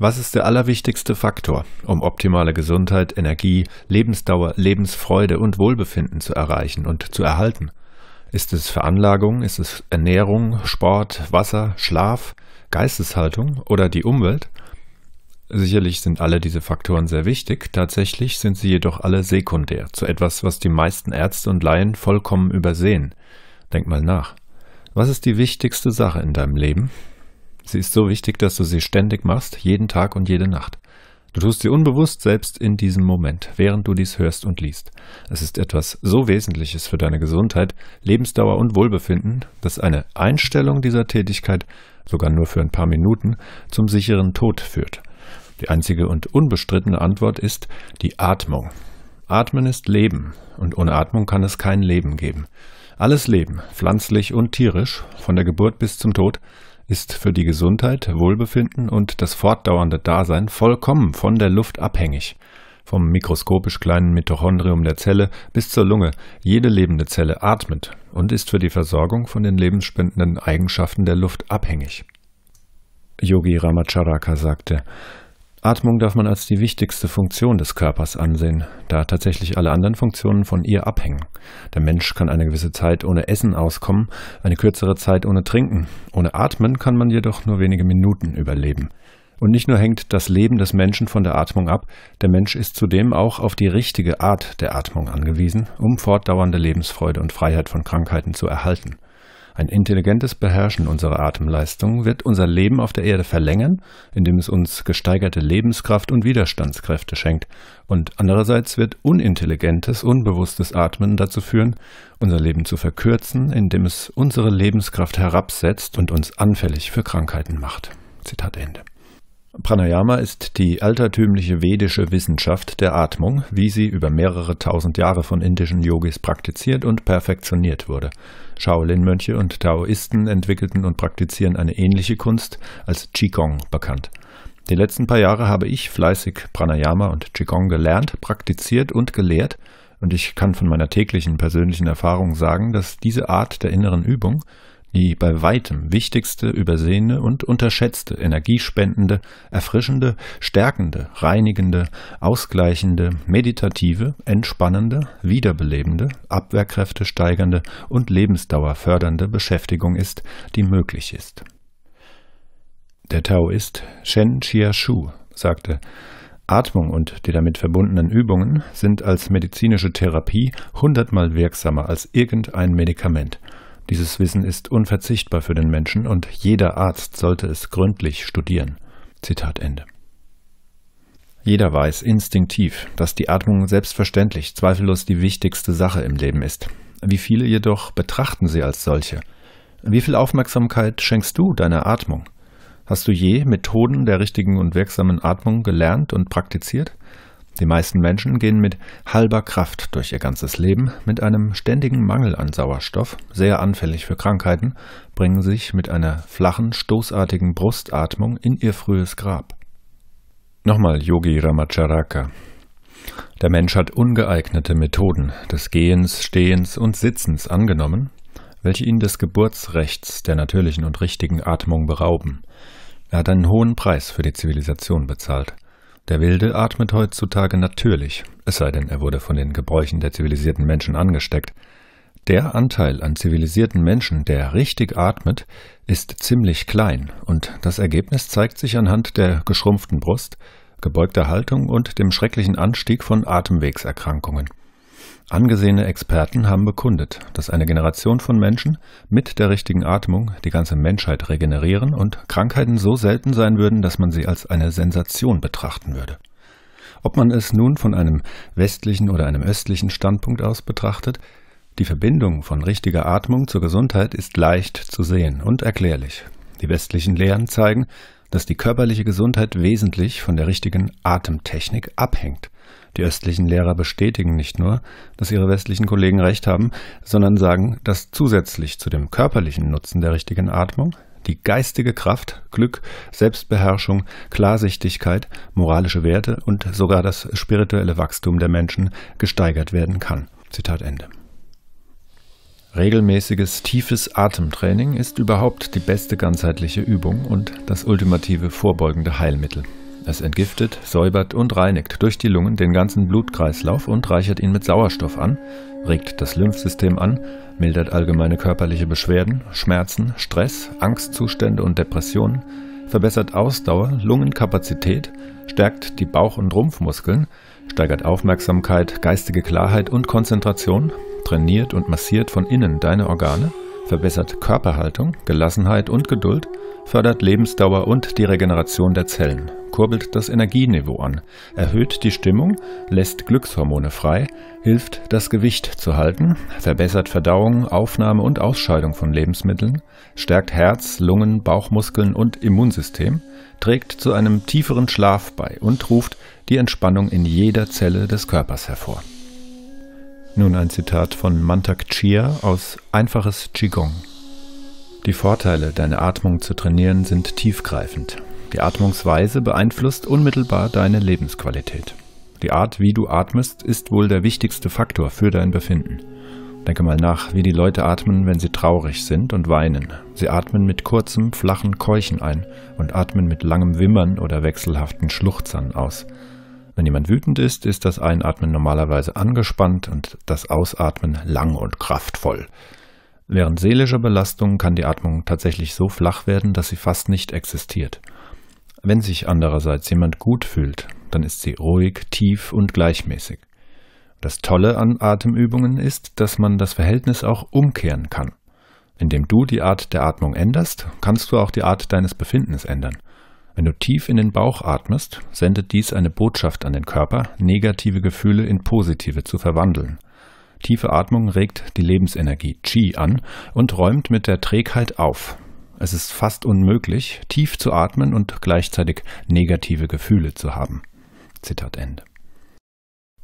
Was ist der allerwichtigste Faktor, um optimale Gesundheit, Energie, Lebensdauer, Lebensfreude und Wohlbefinden zu erreichen und zu erhalten? Ist es Veranlagung, ist es Ernährung, Sport, Wasser, Schlaf, Geisteshaltung oder die Umwelt? Sicherlich sind alle diese Faktoren sehr wichtig, tatsächlich sind sie jedoch alle sekundär, zu etwas, was die meisten Ärzte und Laien vollkommen übersehen. Denk mal nach. Was ist die wichtigste Sache in deinem Leben? Sie ist so wichtig, dass du sie ständig machst, jeden Tag und jede Nacht. Du tust sie unbewusst selbst in diesem Moment, während du dies hörst und liest. Es ist etwas so Wesentliches für deine Gesundheit, Lebensdauer und Wohlbefinden, dass eine Einstellung dieser Tätigkeit, sogar nur für ein paar Minuten, zum sicheren Tod führt. Die einzige und unbestrittene Antwort ist die Atmung. Atmen ist Leben und ohne Atmung kann es kein Leben geben. Alles Leben, pflanzlich und tierisch, von der Geburt bis zum Tod, ist für die Gesundheit, Wohlbefinden und das fortdauernde Dasein vollkommen von der Luft abhängig. Vom mikroskopisch kleinen Mitochondrium der Zelle bis zur Lunge, jede lebende Zelle atmet und ist für die Versorgung von den lebensspendenden Eigenschaften der Luft abhängig. Yogi Ramacharaka sagte, Atmung darf man als die wichtigste Funktion des Körpers ansehen, da tatsächlich alle anderen Funktionen von ihr abhängen. Der Mensch kann eine gewisse Zeit ohne Essen auskommen, eine kürzere Zeit ohne Trinken. Ohne Atmen kann man jedoch nur wenige Minuten überleben. Und nicht nur hängt das Leben des Menschen von der Atmung ab, der Mensch ist zudem auch auf die richtige Art der Atmung angewiesen, um fortdauernde Lebensfreude und Freiheit von Krankheiten zu erhalten. Ein intelligentes Beherrschen unserer Atemleistung wird unser Leben auf der Erde verlängern, indem es uns gesteigerte Lebenskraft und Widerstandskräfte schenkt. Und andererseits wird unintelligentes, unbewusstes Atmen dazu führen, unser Leben zu verkürzen, indem es unsere Lebenskraft herabsetzt und uns anfällig für Krankheiten macht. Zitat Ende. Pranayama ist die altertümliche vedische Wissenschaft der Atmung, wie sie über mehrere tausend Jahre von indischen Yogis praktiziert und perfektioniert wurde. Shaolin-Mönche und Taoisten entwickelten und praktizieren eine ähnliche Kunst, als Qigong bekannt. Die letzten paar Jahre habe ich fleißig Pranayama und Qigong gelernt, praktiziert und gelehrt, und ich kann von meiner täglichen persönlichen Erfahrung sagen, dass diese Art der inneren Übung die bei weitem wichtigste, übersehene und unterschätzte, energiespendende, erfrischende, stärkende, reinigende, ausgleichende, meditative, entspannende, wiederbelebende, Abwehrkräfte steigernde und Lebensdauer fördernde Beschäftigung ist, die möglich ist. Der Taoist Shen Chia Shu sagte, Atmung und die damit verbundenen Übungen sind als medizinische Therapie 100-mal wirksamer als irgendein Medikament. Dieses Wissen ist unverzichtbar für den Menschen und jeder Arzt sollte es gründlich studieren. Zitat Ende. Jeder weiß instinktiv, dass die Atmung selbstverständlich zweifellos die wichtigste Sache im Leben ist. Wie viele jedoch betrachten sie als solche? Wie viel Aufmerksamkeit schenkst du deiner Atmung? Hast du je Methoden der richtigen und wirksamen Atmung gelernt und praktiziert? Die meisten Menschen gehen mit halber Kraft durch ihr ganzes Leben, mit einem ständigen Mangel an Sauerstoff, sehr anfällig für Krankheiten, bringen sich mit einer flachen, stoßartigen Brustatmung in ihr frühes Grab. Nochmal Yogi Ramacharaka. Der Mensch hat ungeeignete Methoden des Gehens, Stehens und Sitzens angenommen, welche ihn des Geburtsrechts der natürlichen und richtigen Atmung berauben. Er hat einen hohen Preis für die Zivilisation bezahlt. Der Wilde atmet heutzutage natürlich, es sei denn, er wurde von den Gebräuchen der zivilisierten Menschen angesteckt. Der Anteil an zivilisierten Menschen, der richtig atmet, ist ziemlich klein und das Ergebnis zeigt sich anhand der geschrumpften Brust, gebeugter Haltung und dem schrecklichen Anstieg von Atemwegserkrankungen. Angesehene Experten haben bekundet, dass eine Generation von Menschen mit der richtigen Atmung die ganze Menschheit regenerieren und Krankheiten so selten sein würden, dass man sie als eine Sensation betrachten würde. Ob man es nun von einem westlichen oder einem östlichen Standpunkt aus betrachtet, die Verbindung von richtiger Atmung zur Gesundheit ist leicht zu sehen und erklärlich. Die westlichen Lehren zeigen, dass die körperliche Gesundheit wesentlich von der richtigen Atemtechnik abhängt. Die östlichen Lehrer bestätigen nicht nur, dass ihre westlichen Kollegen recht haben, sondern sagen, dass zusätzlich zu dem körperlichen Nutzen der richtigen Atmung die geistige Kraft, Glück, Selbstbeherrschung, Klarsichtigkeit, moralische Werte und sogar das spirituelle Wachstum der Menschen gesteigert werden kann. Zitat Ende. Regelmäßiges, tiefes Atemtraining ist überhaupt die beste ganzheitliche Übung und das ultimative vorbeugende Heilmittel. Es entgiftet, säubert und reinigt durch die Lungen den ganzen Blutkreislauf und reichert ihn mit Sauerstoff an, regt das Lymphsystem an, mildert allgemeine körperliche Beschwerden, Schmerzen, Stress, Angstzustände und Depressionen, verbessert Ausdauer, Lungenkapazität, stärkt die Bauch- und Rumpfmuskeln, steigert Aufmerksamkeit, geistige Klarheit und Konzentration, trainiert und massiert von innen deine Organe, verbessert Körperhaltung, Gelassenheit und Geduld, fördert Lebensdauer und die Regeneration der Zellen, kurbelt das Energieniveau an, erhöht die Stimmung, lässt Glückshormone frei, hilft, das Gewicht zu halten, verbessert Verdauung, Aufnahme und Ausscheidung von Lebensmitteln, stärkt Herz, Lungen, Bauchmuskeln und Immunsystem, trägt zu einem tieferen Schlaf bei und ruft die Entspannung in jeder Zelle des Körpers hervor. Nun ein Zitat von Mantak Chia aus Einfaches Qigong. Die Vorteile, deine Atmung zu trainieren, sind tiefgreifend. Die Atmungsweise beeinflusst unmittelbar deine Lebensqualität. Die Art, wie du atmest, ist wohl der wichtigste Faktor für dein Befinden. Denke mal nach, wie die Leute atmen, wenn sie traurig sind und weinen. Sie atmen mit kurzem, flachen Keuchen ein und atmen mit langem Wimmern oder wechselhaften Schluchzern aus. Wenn jemand wütend ist, ist das Einatmen normalerweise angespannt und das Ausatmen lang und kraftvoll. Während seelischer Belastung kann die Atmung tatsächlich so flach werden, dass sie fast nicht existiert. Wenn sich andererseits jemand gut fühlt, dann ist sie ruhig, tief und gleichmäßig. Das Tolle an Atemübungen ist, dass man das Verhältnis auch umkehren kann. Indem du die Art der Atmung änderst, kannst du auch die Art deines Befindens ändern. Wenn du tief in den Bauch atmest, sendet dies eine Botschaft an den Körper, negative Gefühle in positive zu verwandeln. Tiefe Atmung regt die Lebensenergie Qi an und räumt mit der Trägheit auf. Es ist fast unmöglich, tief zu atmen und gleichzeitig negative Gefühle zu haben. Zitat Ende.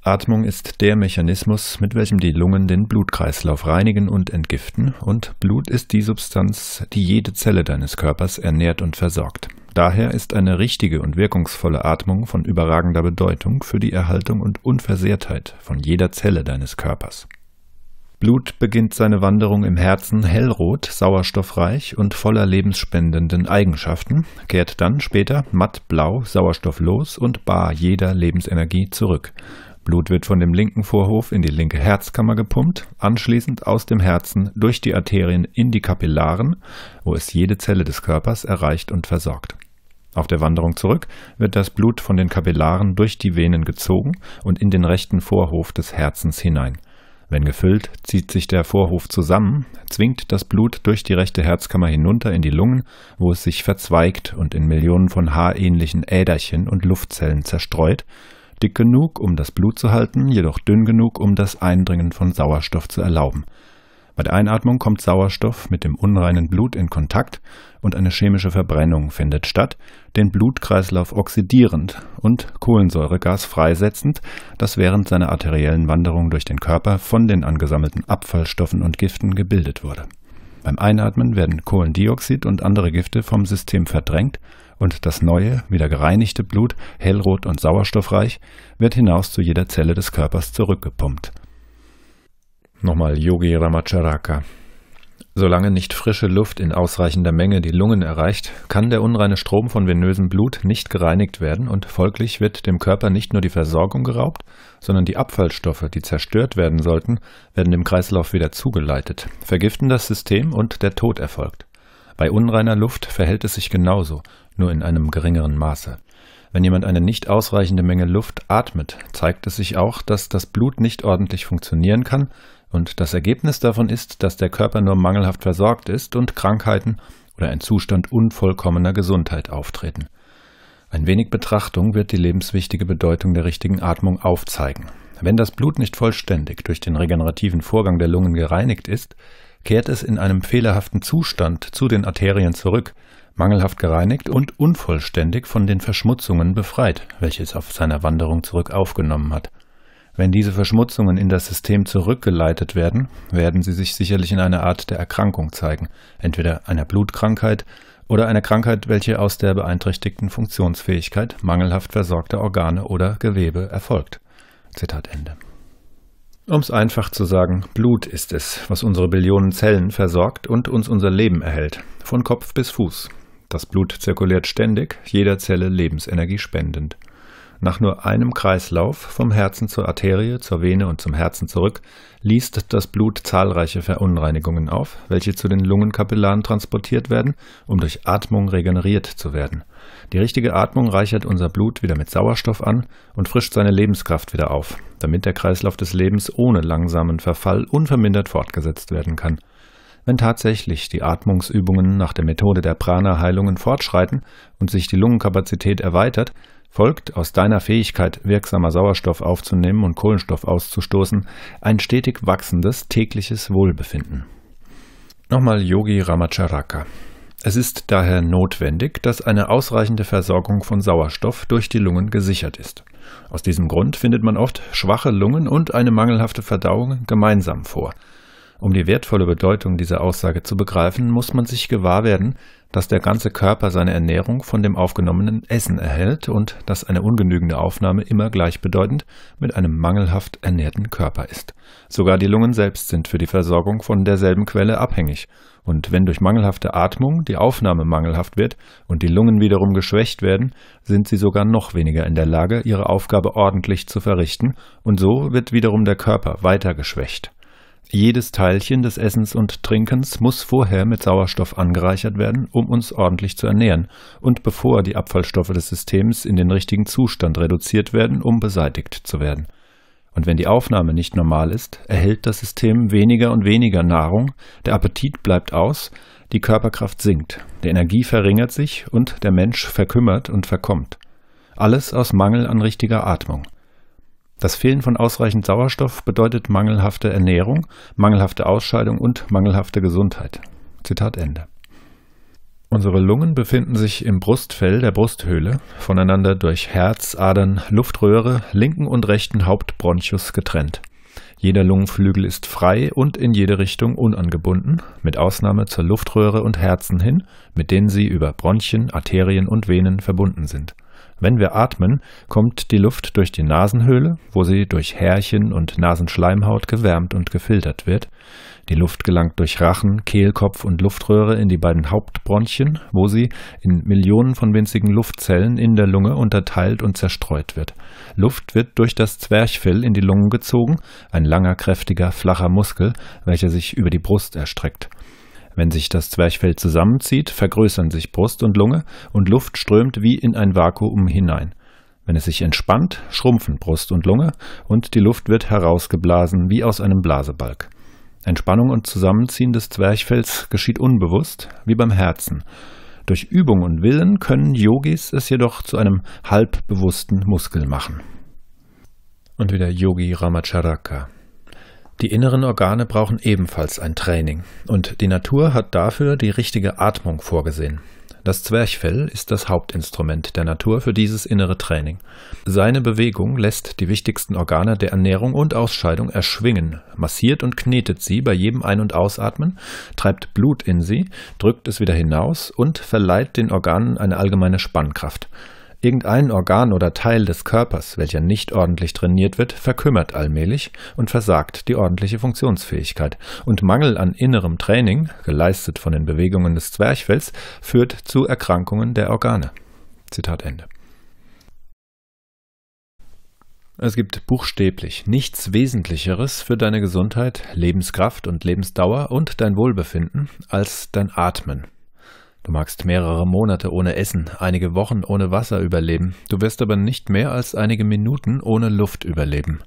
Atmung ist der Mechanismus, mit welchem die Lungen den Blutkreislauf reinigen und entgiften, und Blut ist die Substanz, die jede Zelle deines Körpers ernährt und versorgt. Daher ist eine richtige und wirkungsvolle Atmung von überragender Bedeutung für die Erhaltung und Unversehrtheit von jeder Zelle deines Körpers. Blut beginnt seine Wanderung im Herzen hellrot, sauerstoffreich und voller lebensspendenden Eigenschaften, kehrt dann später mattblau, sauerstofflos und bar jeder Lebensenergie zurück. Blut wird von dem linken Vorhof in die linke Herzkammer gepumpt, anschließend aus dem Herzen durch die Arterien in die Kapillaren, wo es jede Zelle des Körpers erreicht und versorgt. Auf der Wanderung zurück wird das Blut von den Kapillaren durch die Venen gezogen und in den rechten Vorhof des Herzens hinein. Wenn gefüllt, zieht sich der Vorhof zusammen, zwingt das Blut durch die rechte Herzkammer hinunter in die Lungen, wo es sich verzweigt und in Millionen von haarähnlichen Äderchen und Luftzellen zerstreut, dick genug, um das Blut zu halten, jedoch dünn genug, um das Eindringen von Sauerstoff zu erlauben. Bei der Einatmung kommt Sauerstoff mit dem unreinen Blut in Kontakt und eine chemische Verbrennung findet statt, den Blutkreislauf oxidierend und Kohlensäuregas freisetzend, das während seiner arteriellen Wanderung durch den Körper von den angesammelten Abfallstoffen und Giften gebildet wurde. Beim Einatmen werden Kohlendioxid und andere Gifte vom System verdrängt und das neue, wieder gereinigte Blut, hellrot und sauerstoffreich, wird hinaus zu jeder Zelle des Körpers zurückgepumpt. Nochmal Yogi Ramacharaka. Solange nicht frische Luft in ausreichender Menge die Lungen erreicht, kann der unreine Strom von venösem Blut nicht gereinigt werden und folglich wird dem Körper nicht nur die Versorgung geraubt, sondern die Abfallstoffe, die zerstört werden sollten, werden dem Kreislauf wieder zugeleitet, vergiften das System und der Tod erfolgt. Bei unreiner Luft verhält es sich genauso, nur in einem geringeren Maße. Wenn jemand eine nicht ausreichende Menge Luft atmet, zeigt es sich auch, dass das Blut nicht ordentlich funktionieren kann und das Ergebnis davon ist, dass der Körper nur mangelhaft versorgt ist und Krankheiten oder ein Zustand unvollkommener Gesundheit auftreten. Ein wenig Betrachtung wird die lebenswichtige Bedeutung der richtigen Atmung aufzeigen. Wenn das Blut nicht vollständig durch den regenerativen Vorgang der Lungen gereinigt ist, kehrt es in einem fehlerhaften Zustand zu den Arterien zurück, mangelhaft gereinigt und unvollständig von den Verschmutzungen befreit, welche es auf seiner Wanderung zurück aufgenommen hat. Wenn diese Verschmutzungen in das System zurückgeleitet werden, werden sie sich sicherlich in einer Art der Erkrankung zeigen, entweder einer Blutkrankheit oder einer Krankheit, welche aus der beeinträchtigten Funktionsfähigkeit mangelhaft versorgter Organe oder Gewebe erfolgt. Zitat Ende. Um es einfach zu sagen, Blut ist es, was unsere Billionen Zellen versorgt und uns unser Leben erhält, von Kopf bis Fuß. Das Blut zirkuliert ständig, jeder Zelle Lebensenergie spendend. Nach nur einem Kreislauf, vom Herzen zur Arterie, zur Vene und zum Herzen zurück, liest das Blut zahlreiche Verunreinigungen auf, welche zu den Lungenkapillaren transportiert werden, um durch Atmung regeneriert zu werden. Die richtige Atmung reichert unser Blut wieder mit Sauerstoff an und frischt seine Lebenskraft wieder auf, damit der Kreislauf des Lebens ohne langsamen Verfall unvermindert fortgesetzt werden kann. Wenn tatsächlich die Atmungsübungen nach der Methode der Prana-Heilungen fortschreiten und sich die Lungenkapazität erweitert, folgt aus deiner Fähigkeit, wirksamer Sauerstoff aufzunehmen und Kohlenstoff auszustoßen, ein stetig wachsendes tägliches Wohlbefinden. Nochmal Yogi Ramacharaka. Es ist daher notwendig, dass eine ausreichende Versorgung von Sauerstoff durch die Lungen gesichert ist. Aus diesem Grund findet man oft schwache Lungen und eine mangelhafte Verdauung gemeinsam vor. Um die wertvolle Bedeutung dieser Aussage zu begreifen, muss man sich gewahr werden, dass der ganze Körper seine Ernährung von dem aufgenommenen Essen erhält und dass eine ungenügende Aufnahme immer gleichbedeutend mit einem mangelhaft ernährten Körper ist. Sogar die Lungen selbst sind für die Versorgung von derselben Quelle abhängig. Und wenn durch mangelhafte Atmung die Aufnahme mangelhaft wird und die Lungen wiederum geschwächt werden, sind sie sogar noch weniger in der Lage, ihre Aufgabe ordentlich zu verrichten, und so wird wiederum der Körper weiter geschwächt. Jedes Teilchen des Essens und Trinkens muss vorher mit Sauerstoff angereichert werden, um uns ordentlich zu ernähren, und bevor die Abfallstoffe des Systems in den richtigen Zustand reduziert werden, um beseitigt zu werden. Und wenn die Aufnahme nicht normal ist, erhält das System weniger und weniger Nahrung, der Appetit bleibt aus, die Körperkraft sinkt, die Energie verringert sich und der Mensch verkümmert und verkommt. Alles aus Mangel an richtiger Atmung. Das Fehlen von ausreichend Sauerstoff bedeutet mangelhafte Ernährung, mangelhafte Ausscheidung und mangelhafte Gesundheit. Zitat Ende. Unsere Lungen befinden sich im Brustfell der Brusthöhle, voneinander durch Herz, Adern, Luftröhre, linken und rechten Hauptbronchus getrennt. Jeder Lungenflügel ist frei und in jede Richtung unangebunden, mit Ausnahme zur Luftröhre und Herzen hin, mit denen sie über Bronchien, Arterien und Venen verbunden sind. Wenn wir atmen, kommt die Luft durch die Nasenhöhle, wo sie durch Härchen und Nasenschleimhaut gewärmt und gefiltert wird. Die Luft gelangt durch Rachen, Kehlkopf und Luftröhre in die beiden Hauptbronchien, wo sie in Millionen von winzigen Luftzellen in der Lunge unterteilt und zerstreut wird. Luft wird durch das Zwerchfell in die Lungen gezogen, ein langer, kräftiger, flacher Muskel, welcher sich über die Brust erstreckt. Wenn sich das Zwerchfell zusammenzieht, vergrößern sich Brust und Lunge und Luft strömt wie in ein Vakuum hinein. Wenn es sich entspannt, schrumpfen Brust und Lunge und die Luft wird herausgeblasen wie aus einem Blasebalg. Entspannung und Zusammenziehen des Zwerchfells geschieht unbewusst, wie beim Herzen. Durch Übung und Willen können Yogis es jedoch zu einem halbbewussten Muskel machen. Und wieder Yogi Ramacharaka. Die inneren Organe brauchen ebenfalls ein Training und die Natur hat dafür die richtige Atmung vorgesehen. Das Zwerchfell ist das Hauptinstrument der Natur für dieses innere Training. Seine Bewegung lässt die wichtigsten Organe der Ernährung und Ausscheidung erschwingen, massiert und knetet sie bei jedem Ein- und Ausatmen, treibt Blut in sie, drückt es wieder hinaus und verleiht den Organen eine allgemeine Spannkraft. Irgendein Organ oder Teil des Körpers, welcher nicht ordentlich trainiert wird, verkümmert allmählich und versagt die ordentliche Funktionsfähigkeit. Und Mangel an innerem Training, geleistet von den Bewegungen des Zwerchfells, führt zu Erkrankungen der Organe. Zitat Ende. Es gibt buchstäblich nichts Wesentlicheres für deine Gesundheit, Lebenskraft und Lebensdauer und dein Wohlbefinden als dein Atmen. Du magst mehrere Monate ohne Essen, einige Wochen ohne Wasser überleben, du wirst aber nicht mehr als einige Minuten ohne Luft überleben.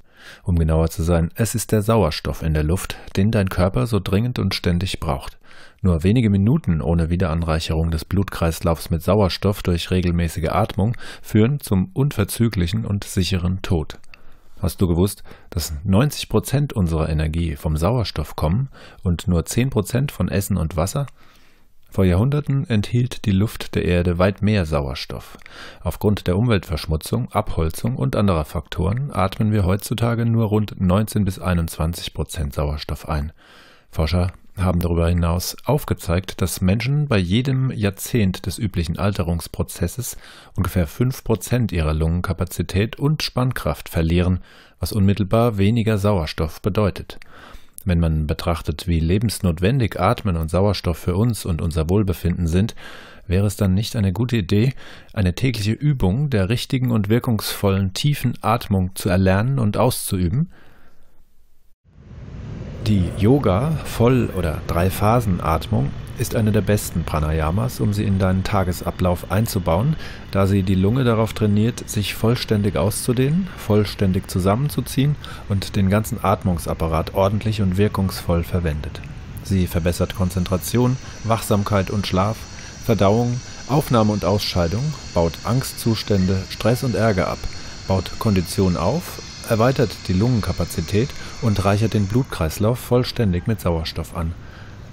Um genauer zu sein, es ist der Sauerstoff in der Luft, den dein Körper so dringend und ständig braucht. Nur wenige Minuten ohne Wiederanreicherung des Blutkreislaufs mit Sauerstoff durch regelmäßige Atmung führen zum unverzüglichen und sicheren Tod. Hast du gewusst, dass 90% unserer Energie vom Sauerstoff kommen und nur 10% von Essen und Wasser? Vor Jahrhunderten enthielt die Luft der Erde weit mehr Sauerstoff. Aufgrund der Umweltverschmutzung, Abholzung und anderer Faktoren atmen wir heutzutage nur rund 19 bis 21% Sauerstoff ein. Forscher haben darüber hinaus aufgezeigt, dass Menschen bei jedem Jahrzehnt des üblichen Alterungsprozesses ungefähr 5% ihrer Lungenkapazität und Spannkraft verlieren, was unmittelbar weniger Sauerstoff bedeutet. Wenn man betrachtet, wie lebensnotwendig Atmen und Sauerstoff für uns und unser Wohlbefinden sind, Wäre es dann nicht eine gute Idee, eine tägliche Übung der richtigen und wirkungsvollen tiefen Atmung zu erlernen und auszuüben? Die Yoga-, Voll- oder Drei-Phasen-Atmung ist eine der besten Pranayamas, um sie in deinen Tagesablauf einzubauen, da sie die Lunge darauf trainiert, sich vollständig auszudehnen, vollständig zusammenzuziehen und den ganzen Atmungsapparat ordentlich und wirkungsvoll verwendet. Sie verbessert Konzentration, Wachsamkeit und Schlaf, Verdauung, Aufnahme und Ausscheidung, baut Angstzustände, Stress und Ärger ab, baut Kondition auf, erweitert die Lungenkapazität und reichert den Blutkreislauf vollständig mit Sauerstoff an.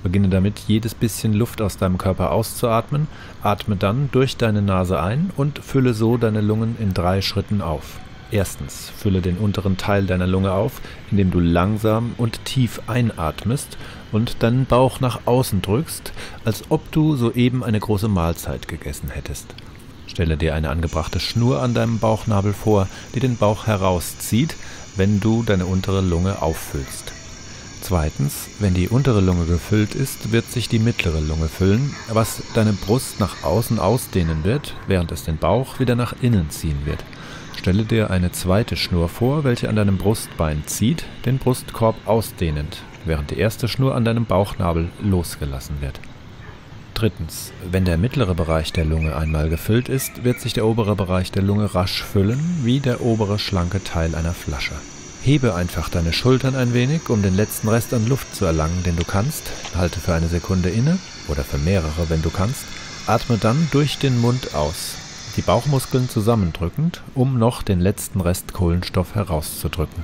Beginne damit, jedes bisschen Luft aus deinem Körper auszuatmen, atme dann durch deine Nase ein und fülle so deine Lungen in 3 Schritten auf. Erstens, fülle den unteren Teil deiner Lunge auf, indem du langsam und tief einatmest und deinen Bauch nach außen drückst, als ob du soeben eine große Mahlzeit gegessen hättest. Stelle dir eine angebrachte Schnur an deinem Bauchnabel vor, die den Bauch herauszieht, wenn du deine untere Lunge auffüllst. Zweitens, wenn die untere Lunge gefüllt ist, wird sich die mittlere Lunge füllen, was deine Brust nach außen ausdehnen wird, während es den Bauch wieder nach innen ziehen wird. Stelle dir eine zweite Schnur vor, welche an deinem Brustbein zieht, den Brustkorb ausdehnend, während die erste Schnur an deinem Bauchnabel losgelassen wird. Drittens, wenn der mittlere Bereich der Lunge einmal gefüllt ist, wird sich der obere Bereich der Lunge rasch füllen, wie der obere schlanke Teil einer Flasche. Hebe einfach deine Schultern ein wenig, um den letzten Rest an Luft zu erlangen, den du kannst, halte für eine Sekunde inne, oder für mehrere, wenn du kannst, atme dann durch den Mund aus, die Bauchmuskeln zusammendrückend, um noch den letzten Rest Kohlenstoff herauszudrücken.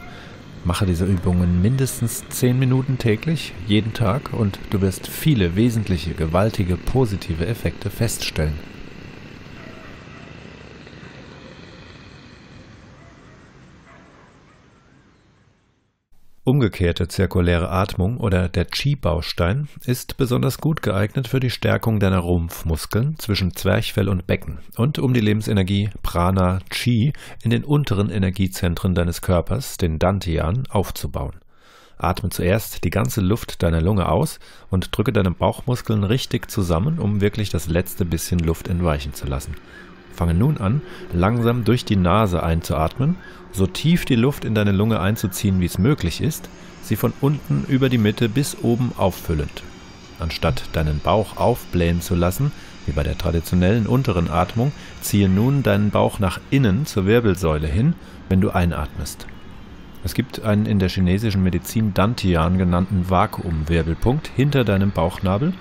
Mache diese Übungen mindestens 10 Minuten täglich, jeden Tag, und du wirst viele wesentliche, gewaltige, positive Effekte feststellen. Umgekehrte zirkuläre Atmung oder der Qi-Baustein ist besonders gut geeignet für die Stärkung deiner Rumpfmuskeln zwischen Zwerchfell und Becken und um die Lebensenergie Prana Qi in den unteren Energiezentren deines Körpers, den Dantian, aufzubauen. Atme zuerst die ganze Luft deiner Lunge aus und drücke deine Bauchmuskeln richtig zusammen, um wirklich das letzte bisschen Luft entweichen zu lassen. Fange nun an, langsam durch die Nase einzuatmen, so tief die Luft in deine Lunge einzuziehen, wie es möglich ist, sie von unten über die Mitte bis oben auffüllend. Anstatt deinen Bauch aufblähen zu lassen, wie bei der traditionellen unteren Atmung, ziehe nun deinen Bauch nach innen zur Wirbelsäule hin, wenn du einatmest. Es gibt einen in der chinesischen Medizin Dantian genannten Vakuumwirbelpunkt hinter deinem Bauchnabel,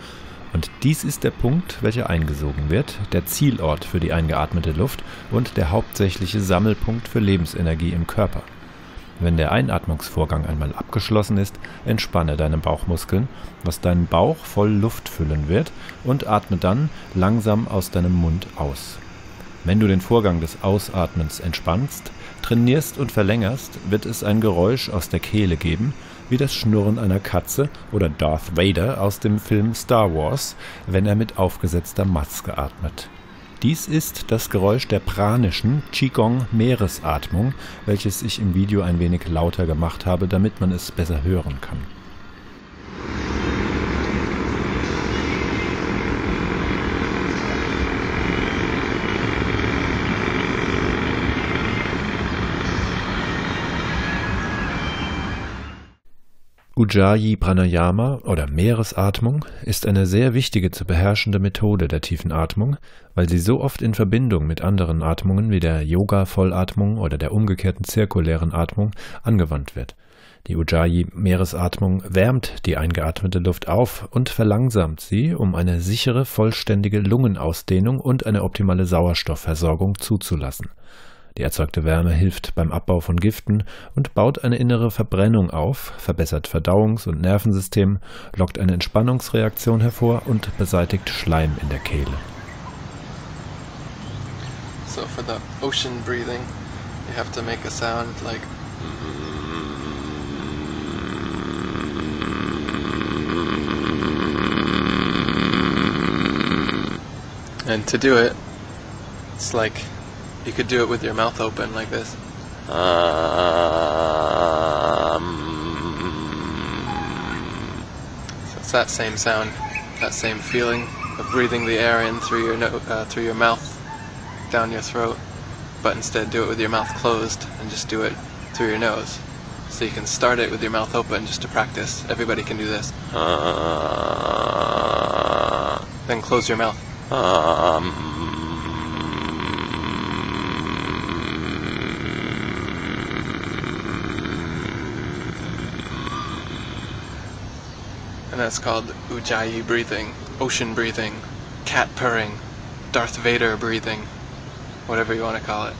und dies ist der Punkt, welcher eingesogen wird, der Zielort für die eingeatmete Luft und der hauptsächliche Sammelpunkt für Lebensenergie im Körper. Wenn der Einatmungsvorgang einmal abgeschlossen ist, entspanne deine Bauchmuskeln, was deinen Bauch voll Luft füllen wird, und atme dann langsam aus deinem Mund aus. Wenn du den Vorgang des Ausatmens entspannst, trainierst und verlängerst, wird es ein Geräusch aus der Kehle geben, wie das Schnurren einer Katze oder Darth Vader aus dem Film Star Wars, wenn er mit aufgesetzter Maske atmet. Dies ist das Geräusch der pranischen Qigong-Meeresatmung, welches ich im Video ein wenig lauter gemacht habe, damit man es besser hören kann. Ujjayi Pranayama oder Meeresatmung ist eine sehr wichtige zu beherrschende Methode der tiefen Atmung, weil sie so oft in Verbindung mit anderen Atmungen wie der Yoga-Vollatmung oder der umgekehrten zirkulären Atmung angewandt wird. Die Ujjayi-Meeresatmung wärmt die eingeatmete Luft auf und verlangsamt sie, um eine sichere, vollständige Lungenausdehnung und eine optimale Sauerstoffversorgung zuzulassen. Die erzeugte Wärme hilft beim Abbau von Giften und baut eine innere Verbrennung auf, verbessert Verdauungs- und Nervensystem, lockt eine Entspannungsreaktion hervor und beseitigt Schleim in der Kehle. So for the ocean breathing, you have to make a sound like. And to do it, it's like you could do it with your mouth open like this. So it's that same sound, that same feeling of breathing the air in through your mouth, down your throat, but instead do it with your mouth closed and just do it through your nose. So you can start it with your mouth open just to practice. Everybody can do this. Then close your mouth. And that's called Ujjayi breathing, ocean breathing, cat purring, Darth Vader breathing, whatever you want to call it.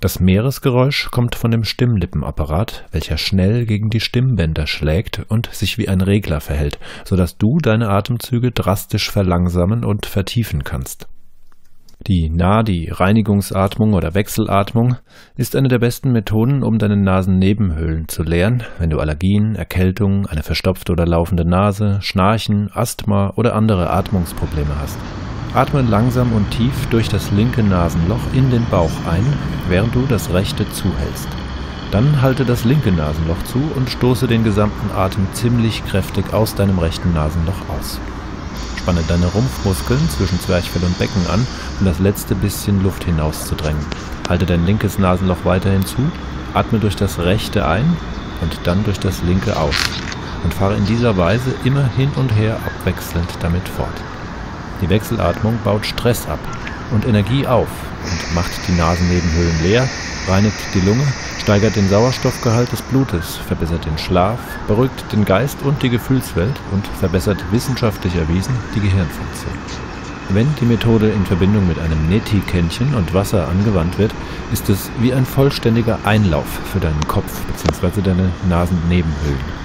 Das Meeresgeräusch kommt von dem Stimmlippenapparat, welcher schnell gegen die Stimmbänder schlägt und sich wie ein Regler verhält, sodass du deine Atemzüge drastisch verlangsamen und vertiefen kannst. Die Nadi, Reinigungsatmung oder Wechselatmung, ist eine der besten Methoden, um deine Nasennebenhöhlen zu leeren, wenn du Allergien, Erkältung, eine verstopfte oder laufende Nase, Schnarchen, Asthma oder andere Atmungsprobleme hast. Atme langsam und tief durch das linke Nasenloch in den Bauch ein, während du das rechte zuhältst. Dann halte das linke Nasenloch zu und stoße den gesamten Atem ziemlich kräftig aus deinem rechten Nasenloch aus. Spanne deine Rumpfmuskeln zwischen Zwerchfell und Becken an, um das letzte bisschen Luft hinauszudrängen. Halte dein linkes Nasenloch weiterhin zu, atme durch das rechte ein und dann durch das linke aus und fahre in dieser Weise immer hin und her abwechselnd damit fort. Die Wechselatmung baut Stress ab und Energie auf und macht die Nasennebenhöhlen leer, reinigt die Lunge, steigert den Sauerstoffgehalt des Blutes, verbessert den Schlaf, beruhigt den Geist und die Gefühlswelt und verbessert wissenschaftlich erwiesen die Gehirnfunktion. Wenn die Methode in Verbindung mit einem Neti-Kännchen und Wasser angewandt wird, ist es wie ein vollständiger Einlauf für deinen Kopf bzw. deine Nasennebenhöhlen.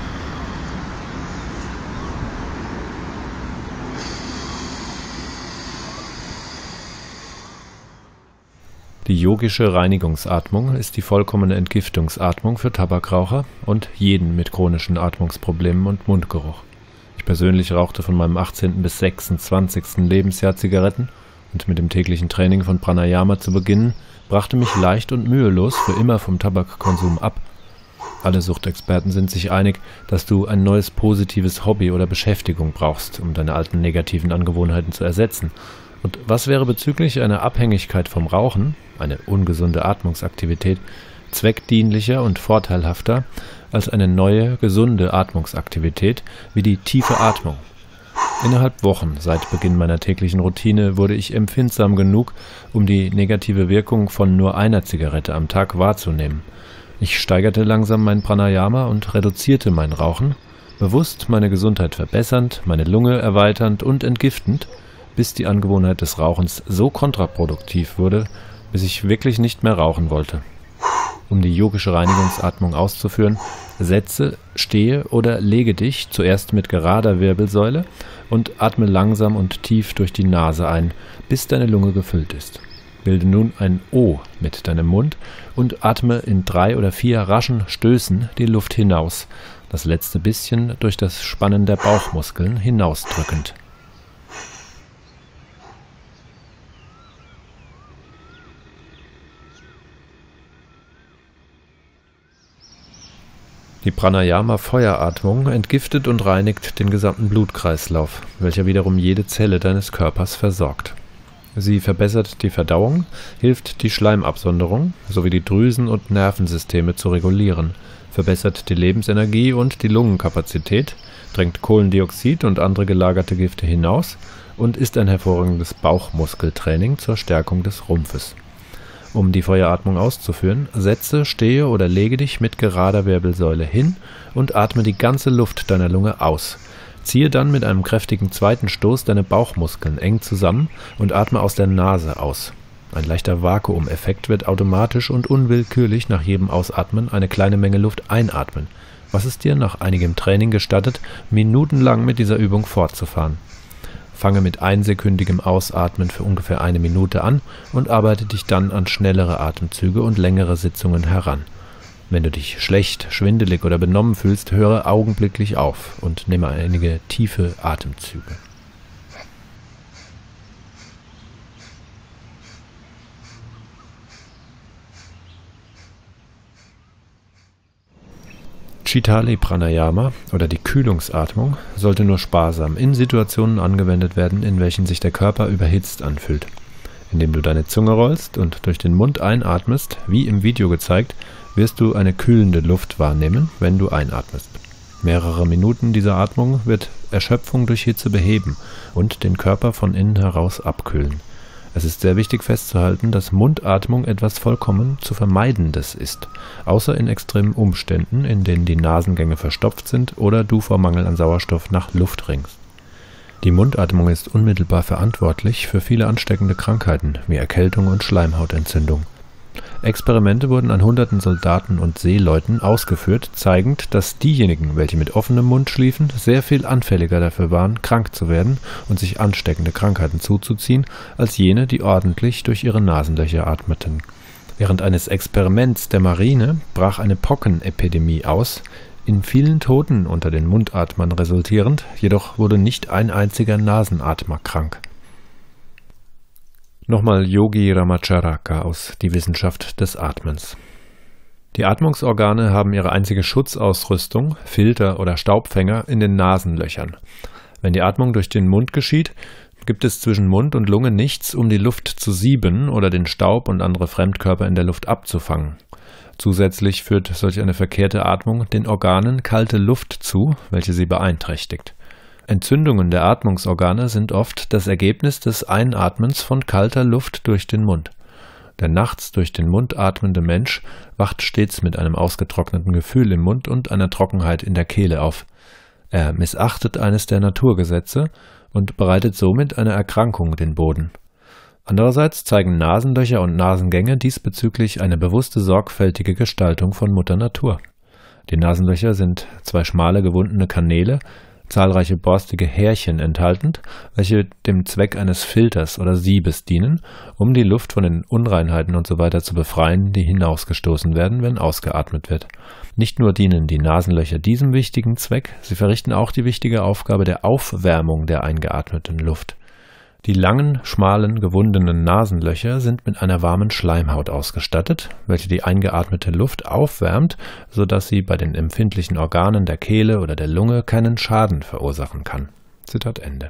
Die yogische Reinigungsatmung ist die vollkommene Entgiftungsatmung für Tabakraucher und jeden mit chronischen Atmungsproblemen und Mundgeruch. Ich persönlich rauchte von meinem 18. bis 26. Lebensjahr Zigaretten und mit dem täglichen Training von Pranayama zu beginnen, brachte mich leicht und mühelos für immer vom Tabakkonsum ab. Alle Suchtexperten sind sich einig, dass du ein neues positives Hobby oder Beschäftigung brauchst, um deine alten negativen Angewohnheiten zu ersetzen. Und was wäre bezüglich einer Abhängigkeit vom Rauchen, eine ungesunde Atmungsaktivität, zweckdienlicher und vorteilhafter als eine neue, gesunde Atmungsaktivität wie die tiefe Atmung? Innerhalb Wochen seit Beginn meiner täglichen Routine wurde ich empfindsam genug, um die negative Wirkung von nur einer Zigarette am Tag wahrzunehmen. Ich steigerte langsam mein Pranayama und reduzierte mein Rauchen, bewusst meine Gesundheit verbessernd, meine Lunge erweiternd und entgiftend, bis die Angewohnheit des Rauchens so kontraproduktiv wurde, bis ich wirklich nicht mehr rauchen wollte. Um die yogische Reinigungsatmung auszuführen, setze, stehe oder lege dich zuerst mit gerader Wirbelsäule und atme langsam und tief durch die Nase ein, bis deine Lunge gefüllt ist. Bilde nun ein O mit deinem Mund und atme in 3 oder 4 raschen Stößen die Luft hinaus, das letzte bisschen durch das Spannen der Bauchmuskeln hinausdrückend. Die Pranayama-Feueratmung entgiftet und reinigt den gesamten Blutkreislauf, welcher wiederum jede Zelle deines Körpers versorgt. Sie verbessert die Verdauung, hilft die Schleimabsonderung sowie die Drüsen- und Nervensysteme zu regulieren, verbessert die Lebensenergie und die Lungenkapazität, drängt Kohlendioxid und andere gelagerte Gifte hinaus und ist ein hervorragendes Bauchmuskeltraining zur Stärkung des Rumpfes. Um die Feueratmung auszuführen, setze, stehe oder lege dich mit gerader Wirbelsäule hin und atme die ganze Luft deiner Lunge aus. Ziehe dann mit einem kräftigen zweiten Stoß deine Bauchmuskeln eng zusammen und atme aus der Nase aus. Ein leichter Vakuumeffekt wird automatisch und unwillkürlich nach jedem Ausatmen eine kleine Menge Luft einatmen, was es dir nach einigem Training gestattet, minutenlang mit dieser Übung fortzufahren. Fange mit einsekündigem Ausatmen für ungefähr 1 Minute an und arbeite dich dann an schnellere Atemzüge und längere Sitzungen heran. Wenn du dich schlecht, schwindelig oder benommen fühlst, höre augenblicklich auf und nimm einige tiefe Atemzüge. Chitali Pranayama oder die Kühlungsatmung sollte nur sparsam in Situationen angewendet werden, in welchen sich der Körper überhitzt anfühlt. Indem du deine Zunge rollst und durch den Mund einatmest, wie im Video gezeigt, wirst du eine kühlende Luft wahrnehmen, wenn du einatmest. Mehrere Minuten dieser Atmung wird Erschöpfung durch Hitze beheben und den Körper von innen heraus abkühlen. Es ist sehr wichtig festzuhalten, dass Mundatmung etwas vollkommen zu Vermeidendes ist, außer in extremen Umständen, in denen die Nasengänge verstopft sind oder du vor Mangel an Sauerstoff nach Luft ringst. Die Mundatmung ist unmittelbar verantwortlich für viele ansteckende Krankheiten wie Erkältung und Schleimhautentzündung. Experimente wurden an hunderten Soldaten und Seeleuten ausgeführt, zeigend, dass diejenigen, welche mit offenem Mund schliefen, sehr viel anfälliger dafür waren, krank zu werden und sich ansteckende Krankheiten zuzuziehen, als jene, die ordentlich durch ihre Nasenlöcher atmeten. Während eines Experiments der Marine brach eine Pockenepidemie aus, in vielen Toten unter den Mundatmern resultierend, jedoch wurde nicht ein einziger Nasenatmer krank. Nochmal Yogi Ramacharaka aus Die Wissenschaft des Atmens. Die Atmungsorgane haben ihre einzige Schutzausrüstung, Filter oder Staubfänger, in den Nasenlöchern. Wenn die Atmung durch den Mund geschieht, gibt es zwischen Mund und Lunge nichts, um die Luft zu sieben oder den Staub und andere Fremdkörper in der Luft abzufangen. Zusätzlich führt solch eine verkehrte Atmung den Organen kalte Luft zu, welche sie beeinträchtigt. Entzündungen der Atmungsorgane sind oft das Ergebnis des Einatmens von kalter Luft durch den Mund. Der nachts durch den Mund atmende Mensch wacht stets mit einem ausgetrockneten Gefühl im Mund und einer Trockenheit in der Kehle auf. Er missachtet eines der Naturgesetze und bereitet somit einer Erkrankung den Boden. Andererseits zeigen Nasenlöcher und Nasengänge diesbezüglich eine bewusste, sorgfältige Gestaltung von Mutter Natur. Die Nasenlöcher sind zwei schmale, gewundene Kanäle, zahlreiche borstige Härchen enthaltend, welche dem Zweck eines Filters oder Siebes dienen, um die Luft von den Unreinheiten usw. zu befreien, die hinausgestoßen werden, wenn ausgeatmet wird. Nicht nur dienen die Nasenlöcher diesem wichtigen Zweck, sie verrichten auch die wichtige Aufgabe der Aufwärmung der eingeatmeten Luft. Die langen, schmalen, gewundenen Nasenlöcher sind mit einer warmen Schleimhaut ausgestattet, welche die eingeatmete Luft aufwärmt, sodass sie bei den empfindlichen Organen der Kehle oder der Lunge keinen Schaden verursachen kann. Zitat Ende.